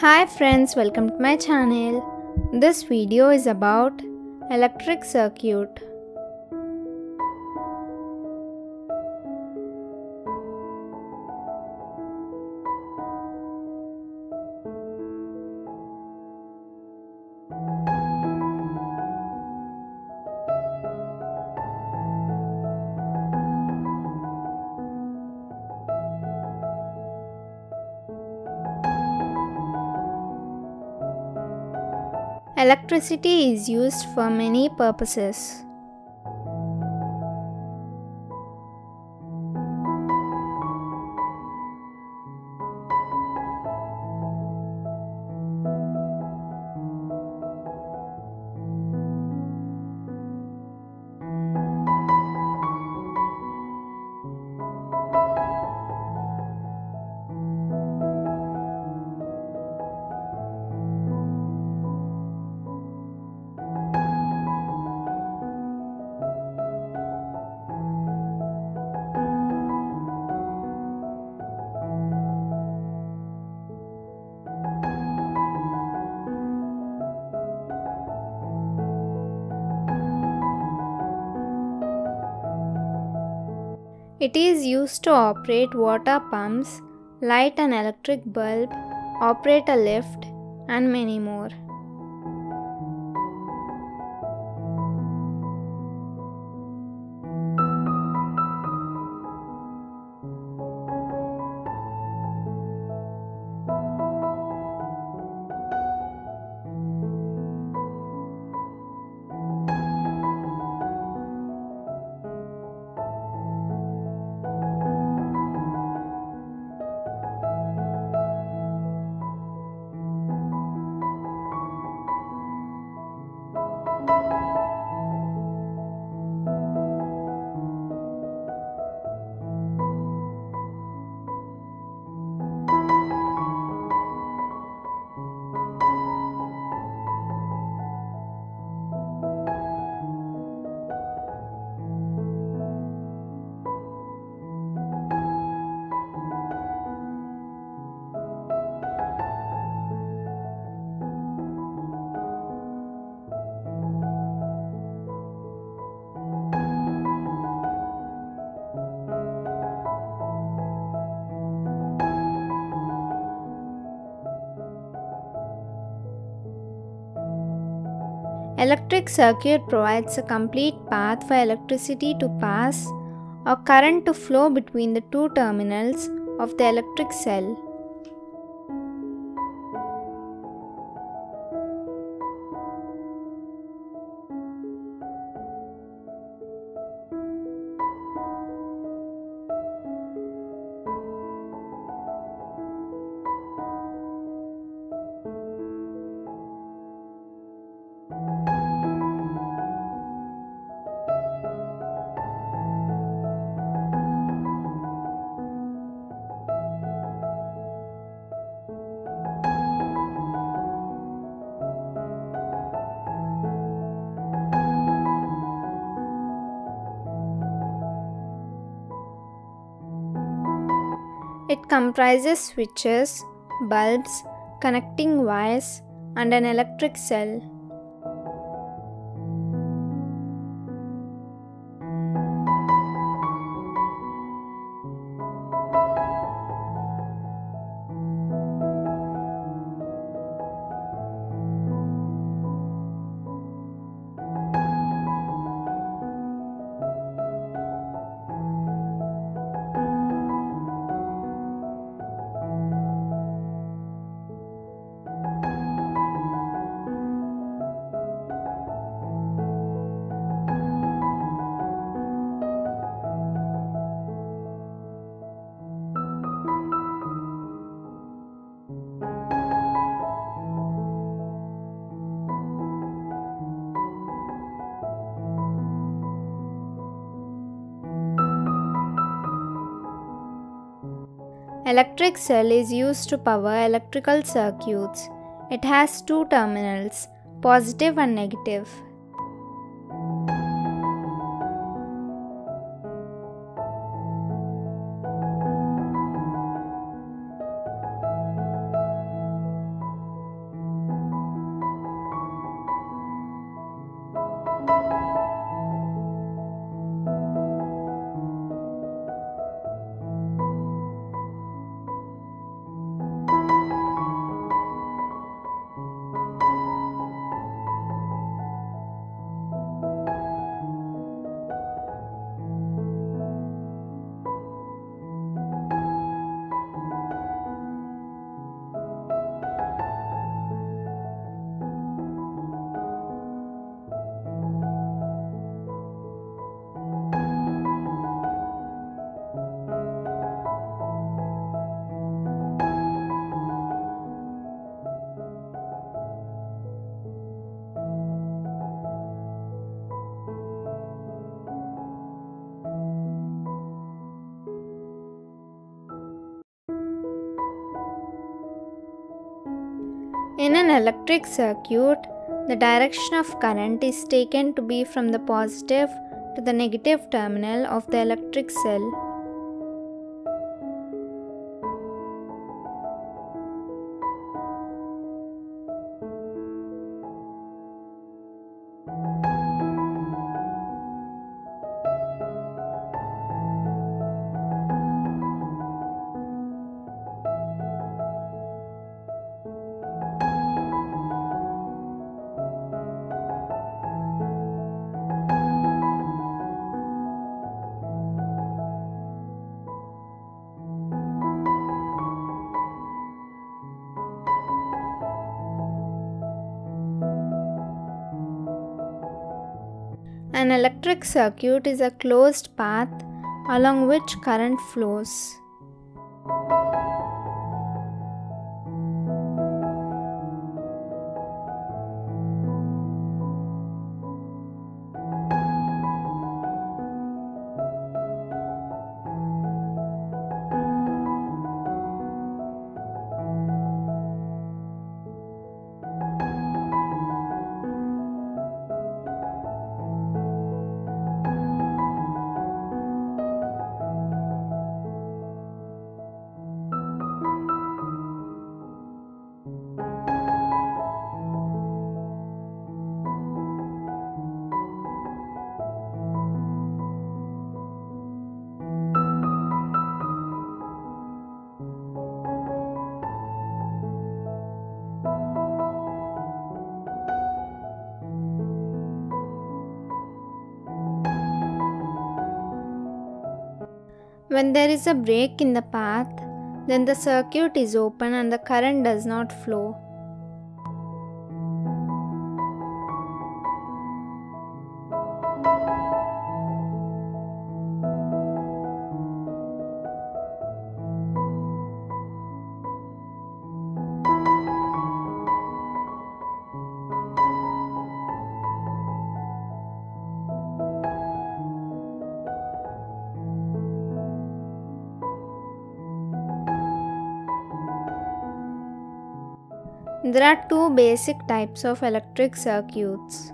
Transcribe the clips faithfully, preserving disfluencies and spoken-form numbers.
Hi friends, welcome to my channel. This video is about electric circuit. Electricity is used for many purposes. It is used to operate water pumps, light an electric bulb, operate a lift, and many more. Electric circuit provides a complete path for electricity to pass or current to flow between the two terminals of the electric cell. It comprises switches, bulbs, connecting wires, and an electric cell. Electric cell is used to power electrical circuits. It has two terminals, positive and negative. In an electric circuit, the direction of current is taken to be from the positive to the negative terminal of the electric cell. An electric circuit is a closed path along which current flows. When there is a break in the path, then the circuit is open and the current does not flow. There are two basic types of electric circuits.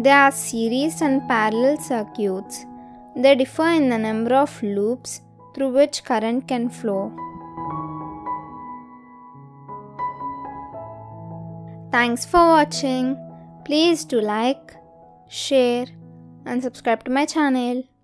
They are series and parallel circuits. They differ in the number of loops through which current can flow. Thanks for watching. Please do like, share, and subscribe to my channel.